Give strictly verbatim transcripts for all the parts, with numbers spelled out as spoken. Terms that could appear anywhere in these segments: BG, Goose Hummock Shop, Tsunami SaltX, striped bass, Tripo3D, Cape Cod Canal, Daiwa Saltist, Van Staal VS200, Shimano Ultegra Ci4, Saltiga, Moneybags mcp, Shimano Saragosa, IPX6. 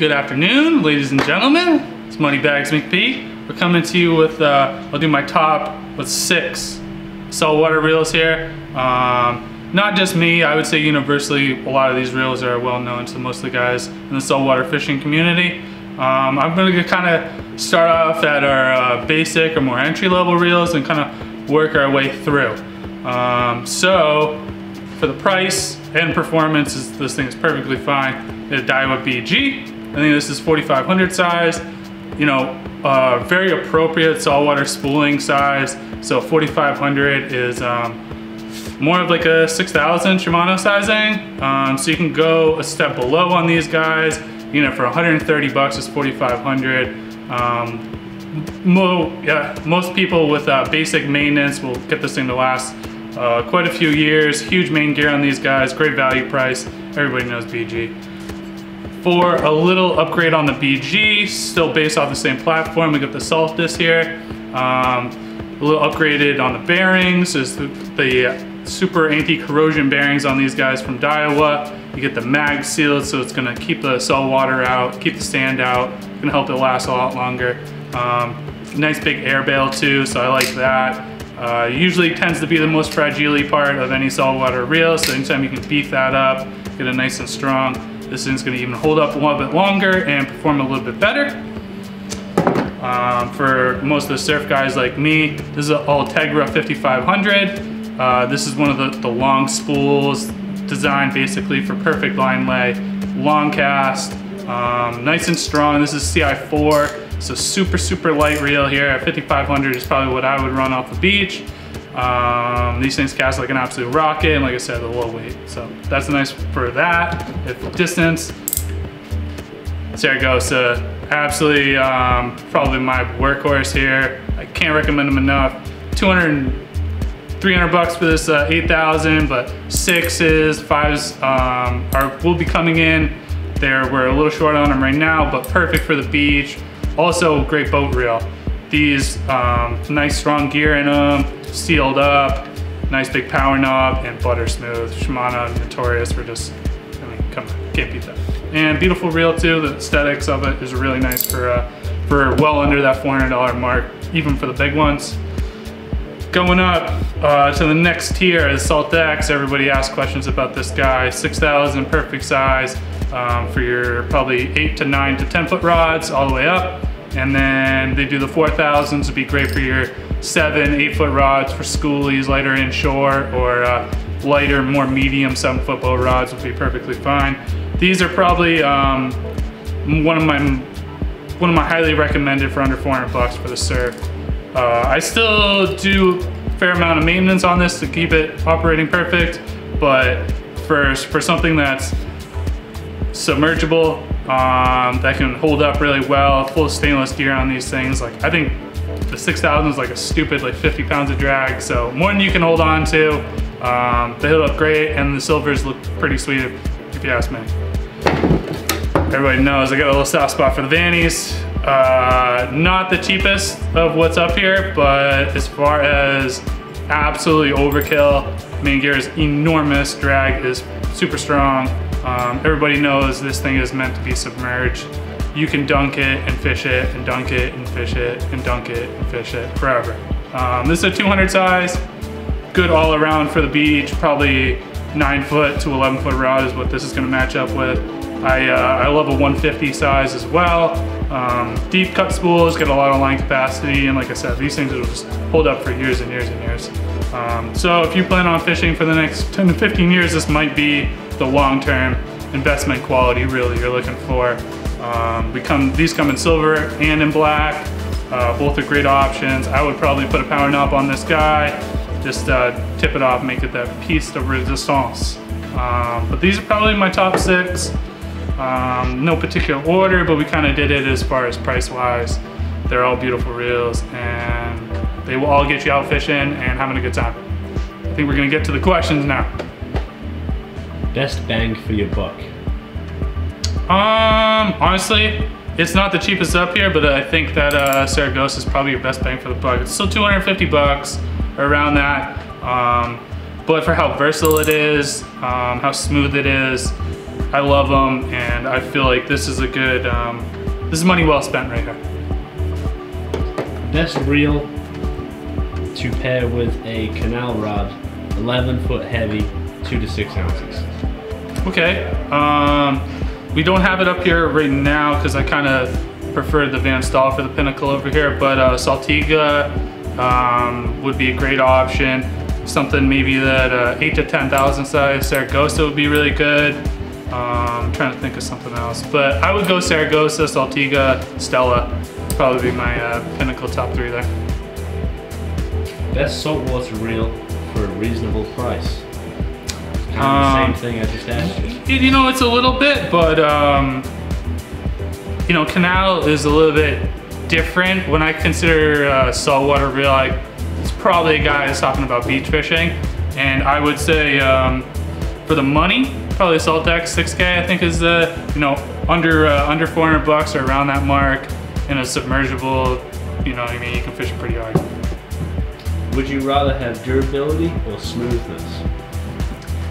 Good afternoon, ladies and gentlemen. It's Moneybags M C P. We're coming to you with, uh, I'll do my top with six saltwater reels here. Um, not just me, I would say universally, a lot of these reels are well known to most of the guys in the saltwater fishing community. Um, I'm gonna kind of start off at our uh, basic or more entry level reels and kind of work our way through. Um, so, for the price and performance, is, this thing is perfectly fine. It's a Daiwa B G. I think this is forty-five hundred size. You know, uh, very appropriate saltwater spooling size. So forty-five hundred is um, more of like a six thousand Shimano sizing. Um, so you can go a step below on these guys. You know, for one hundred thirty bucks, it's forty-five hundred. Um, mo yeah, most people with uh, basic maintenance will get this thing to last Uh, quite a few years. Huge main gear on these guys, great value price. Everybody knows B G. For a little upgrade on the B G, still based off the same platform, we got the Saltist here. Um, a little upgraded on the bearings, is the, the super anti-corrosion bearings on these guys from Daiwa. You get the mag sealed, so it's gonna keep the salt water out, keep the sand out, gonna help it last a lot longer. Um, nice big air bail too, so I like that. Uh, usually tends to be the most fragile part of any saltwater reel, so anytime you can beef that up, get it nice and strong, this thing's going to even hold up a little bit longer and perform a little bit better. Um, for most of the surf guys like me, this is an Ultegra fifty-five hundred. Uh, this is one of the, the long spools, designed basically for perfect line lay, long cast, um, nice and strong. This is C I four. So super, super light reel here at fifty-five hundred is probably what I would run off the beach. Um, these things cast like an absolute rocket, and like I said, the low weight. So that's nice for that. If the distance, Saragosa, absolutely um, probably my workhorse here. I can't recommend them enough. two hundred, three hundred bucks for this uh, eight thousand, but sixes, fives um, are, will be coming in. There, we're a little short on them right now, but perfect for the beach. Also, great boat reel. These um, nice strong gear in them, sealed up, nice big power knob, and butter smooth. Shimano, notorious for just, I mean, come on, can't beat that. And beautiful reel too. The aesthetics of it is really nice for uh, for well under that four hundred dollar mark, even for the big ones. Going up uh, to the next tier is SaltX. Everybody asks questions about this guy. six thousand, perfect size um, for your probably eight to nine to ten foot rods all the way up. And then they do the four thousands, would be great for your seven, eight foot rods for schoolies, lighter inshore, or uh, lighter, more medium seven foot boat rods would be perfectly fine. These are probably um, one of my one of my highly recommended for under four hundred bucks for the surf. Uh, I still do a fair amount of maintenance on this to keep it operating perfect, but for, for something that's submergible, um, that can hold up really well, full stainless gear on these things, like I think the six thousand is like a stupid like fifty pounds of drag, so more than you can hold on to. Um, they hold up great, and the silvers look pretty sweet if, if you ask me. Everybody knows I got a little soft spot for the Vannies. Uh, not the cheapest of what's up here, but as far as absolutely overkill, main gear is enormous, drag is super strong. Um, everybody knows this thing is meant to be submerged. You can dunk it and fish it and dunk it and fish it and dunk it and fish it forever. Um, this is a two hundred size, good all around for the beach, probably nine foot to eleven foot rod is what this is going to match up with. I, uh, I love a one fifty size as well. Um, deep cut spools, get a lot of line capacity, and like I said, these things will just hold up for years and years and years. Um, so if you plan on fishing for the next ten to fifteen years, this might be the long-term investment quality really you're looking for. Um, we come, these come in silver and in black. Uh, both are great options. I would probably put a power knob on this guy, just uh, tip it off, make it that piece de resistance. Um, but these are probably my top six. Um, no particular order, but we kind of did it as far as price-wise. They're all beautiful reels, and they will all get you out fishing and having a good time. I think we're gonna get to the questions now. Best bang for your buck? Um, honestly, it's not the cheapest up here, but I think that uh, Saragosa is probably your best bang for the buck. It's still two hundred fifty bucks, around that. Um, but for how versatile it is, um, how smooth it is, I love them, and I feel like this is a good, um, this is money well spent right here. Best reel to pair with a canal rod, eleven foot heavy, two to six ounces. Okay, um, we don't have it up here right now because I kind of prefer the Van Staal for the pinnacle over here, but uh, Saltiga um, would be a great option. Something maybe that uh, eight to ten thousand size. Saragosa would be really good. Um, I'm trying to think of something else, but I would go Saragosa, Saltiga, Stella. Probably be my uh, pinnacle top three there. Best saltwater reel for a reasonable price. Kind of the um, same thing I just asked you. You know, it's a little bit, but um, you know, canal is a little bit different. When I consider uh, saltwater reel, I, it's probably a guy that's talking about beach fishing, and I would say um, for the money, probably SaltX six K. I think is the uh, you know under uh, under four hundred bucks or around that mark, in a submersible. You know what I mean? You can fish it pretty hard. Would you rather have durability or smoothness?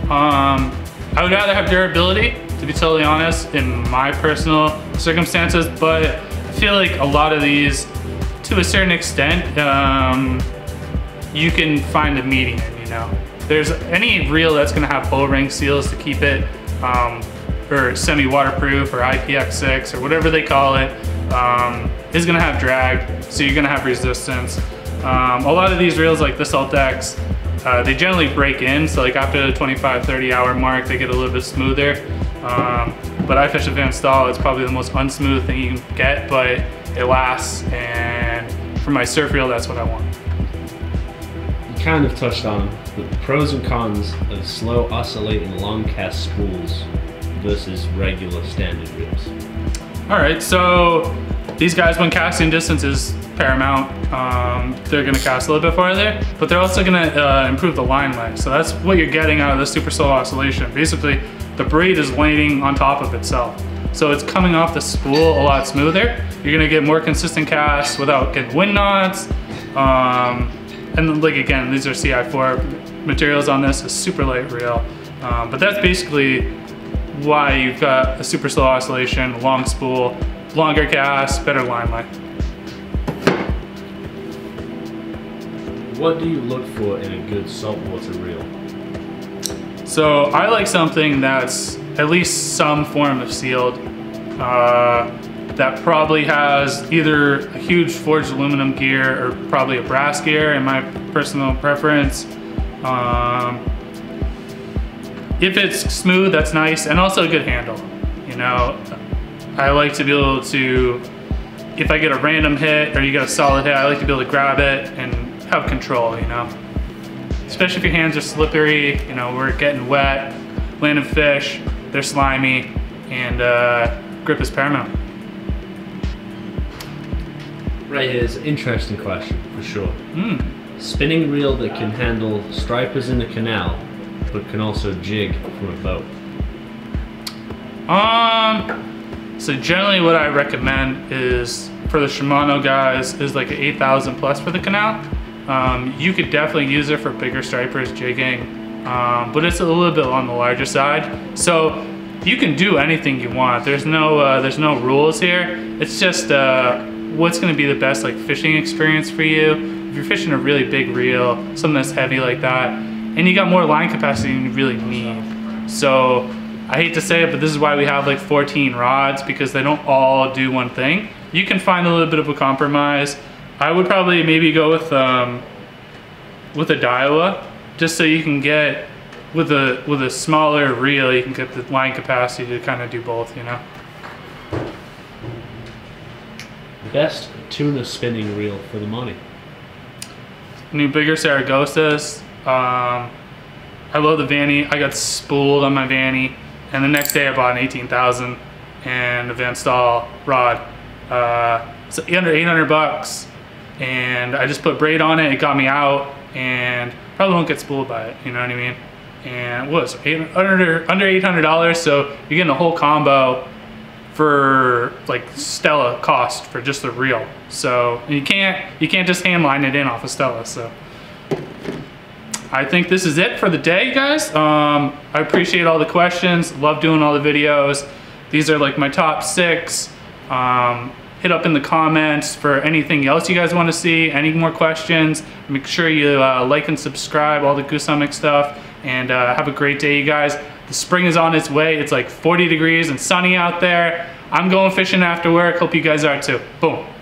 Um, I would rather have durability, to be totally honest, in my personal circumstances, but I feel like a lot of these, to a certain extent, um, you can find a median, you know. There's any reel that's gonna have O-ring seals to keep it, um, or semi-waterproof, or I P X six, or whatever they call it, um, is gonna have drag, so you're gonna have resistance. Um, a lot of these reels, like the SaltX, uh, they generally break in, so like after the twenty-five, thirty hour mark, they get a little bit smoother. Um, but I fish a Van Staal, it's probably the most unsmooth thing you can get, but it lasts, and for my surf reel, that's what I want. You kind of touched on the pros and cons of slow oscillating long cast spools versus regular standard reels. All right, so these guys, when casting distance is paramount, um, they're gonna cast a little bit farther, but they're also gonna uh, improve the line length. So that's what you're getting out of this super slow oscillation. Basically, the braid is laying on top of itself. So it's coming off the spool a lot smoother. You're gonna get more consistent casts without getting wind knots. Um, and like again, these are C I four materials on this, a super light reel. Um, but that's basically why you've got a super slow oscillation, long spool, longer cast, better line length. What do you look for in a good saltwater reel? So I like something that's at least some form of sealed, uh, that probably has either a huge forged aluminum gear or probably a brass gear in my personal preference. Um, if it's smooth, that's nice, and also a good handle. You know, I like to be able to, if I get a random hit or you get a solid hit, I like to be able to grab it and have control, you know. Especially if your hands are slippery, you know, we're getting wet, landing fish, they're slimy, and uh, grip is paramount. Right here's an interesting question, for sure. Mm. Spinning reel that can handle stripers in the canal, but can also jig from a boat. Um, so generally what I recommend is, for the Shimano guys, is like an eight thousand plus for the canal. Um, you could definitely use it for bigger stripers, jigging, um, but it's a little bit on the larger side. So you can do anything you want. There's no uh, there's no rules here. It's just uh, what's going to be the best like fishing experience for you. If you're fishing a really big reel, something that's heavy like that, and you got more line capacity than you really need. So I hate to say it, but this is why we have like fourteen rods, because they don't all do one thing. You can find a little bit of a compromise. I would probably maybe go with um, with a Daiwa, just so you can get with a with a smaller reel, you can get the line capacity to kind of do both, you know. Best tuna spinning reel for the money. New bigger Saragosas. Um, I love the Vanny. I got spooled on my Vanny, and the next day I bought an eighteen thousand and a Van Staal rod. Uh, so under eight hundred bucks. And I just put braid on it, it got me out, and probably won't get spooled by it, you know what I mean? And what was it, under, under eight hundred dollars, so you're getting a whole combo for like Stella cost for just the reel. So you can't, you can't just hand line it in off of Stella, so. I think this is it for the day, guys. Um, I appreciate all the questions. Love doing all the videos. These are like my top six. Um, hit up in the comments for anything else you guys want to see, any more questions. Make sure you uh, like and subscribe, all the Goose Hummock stuff, and uh, have a great day, you guys. The spring is on its way. It's like forty degrees and sunny out there. I'm going fishing after work. Hope you guys are too. Boom.